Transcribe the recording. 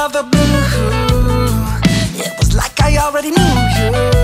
out of the blue. It was like I already knew you.